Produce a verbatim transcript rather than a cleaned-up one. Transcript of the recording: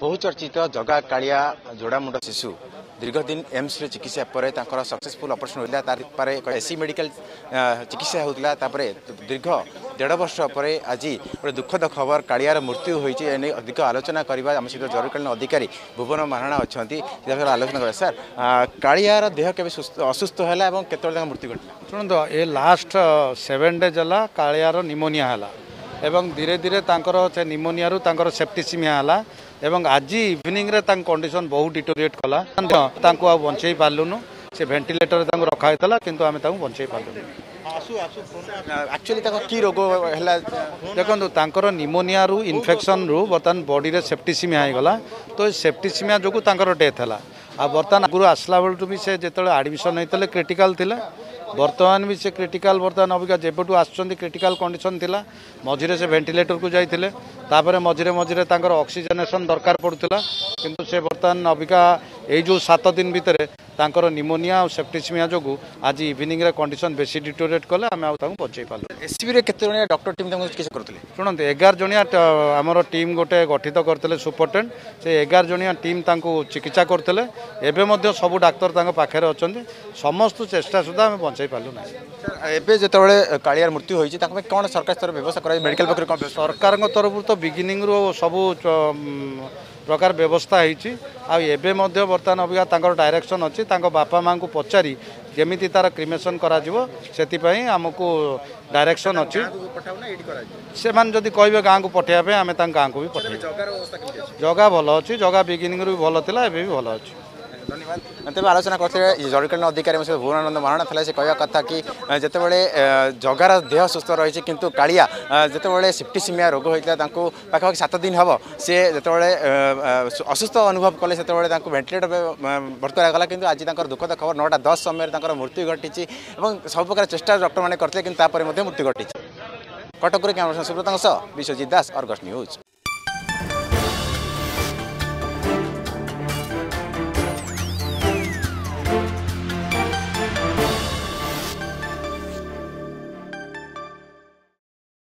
बहुचर्चित जगा कालिया जोड़ामुंड शिशु दीर्घ दिन एम्स रे चिकित्सा पर सक्सेसफुल ऑपरेशन होता तार एसी मेडिकल चिकित्सा होता तापरे दीर्घ डेढ़ वर्ष पर आज गोटे दुखद खबर कालियार मृत्यु होती अधिक आलोचना करवा आम सहित जरूरकालीन अधिकारी भुवन महाराणा अच्छा जहाँ आलोचना कर सर कालियार देह के असुस्थ है और केतबेले मृत्यु घटना शुणत ये लास्ट सेवेन डेज है कालियार निमोनिया है एवं धीरे धीरे से निमोनिया तांकर सेप्टिसीमिया है एवं आज इवनिंग रे तांक कंडीशन बहुत डिटोरिएट कला तांको आ बंचै पालुनु से वेंटिलेटर रे तांको रखा हेतला किंतु आमे तांको बंचै पालुनु आसु आसु एक्चुअली तांको की रोग हला देखंतु तांकर निमोनिया रु इन्फेक्शन रु बर्तन बॉडी रे सेप्टिसीमिया हे गला तो सेप्टिसीमिया जोगु तांकर डेथ हला आ बर्तन गुरु आसला बेल टू भी से जेतले एडमिशन हेतले क्रिटिकल थिला बर्तमान भी से क्रिटिकल बर्तमान अबिका जेबटू आसुचंदी क्रिटिकल कंडीशन थिला मझिरे से वेंटिलेटर को जाइथिले तापर मझिरे मझिरे तांकर ऑक्सीजनेशन दरकार पड़ुतिला किंतु से बर्तमान अबिका ए जो सात दिन भीतर तांकर निमोनिया और सेप्टिसीमिया जोगु आज इवनिंग रे कंडीशन बेसी डिटोरेट कले आमे आ तांको बचै पाले एससीबी रे केते जणिया डॉक्टर टीम तांको चिकित्सा करतले सुनंत ग्यारह जणिया हमर टीम गोटे गठित करतले सुपरटेंट से ग्यारह जणिया टीम तांको चिकित्सा करतले एबे मध्ये सब डाक्टर तांको पाखरे अछंती समस्त चेष्टा सुद्धा आमे बचै पालु ना सर एबे जेतबेले कालियार मृत्यु होई छै तांको पे कोन सरकार स्तर व्यवस्था करै मेडिकल पकर कोन सरकार को तरफ तो बिगिनिंग रो सब प्रकार व्यवस्था होती आबे बर्तमान अबिका तांकर डायरेक्शन अच्छी बापा माँ को पचारि जमी तार क्रिमेसन करमको डायरेक्शन अच्छी से मैंने कहे गाँव को पठाइवाप आम गाँव को भी पठा जगह भल अच्छी जगह बिगिनिंग भी भल था एवं भल अच्छी धन्यवाद तेज आलोचना करते जरूरकालीन अधिकारी भुवनानंद महाराणा थे कहवा कथा कि जितेबाला जगार देह सुस्थ रही किंतु कालिया जितेबाला सेप्टिसीमिया रोग होता पाखापाखि सात दिन हम सी जितेबाला असुस्थ अनुभव कले से वेंटिलेटर भर्ती गला कि आज दुखद खबर नौटा दस समय मृत्यु घटी और सब प्रकार चेष्टा डॉक्टर मैंने करते मृत्यु घटी Cuttack camera Subrata Biswajit Das Argus news.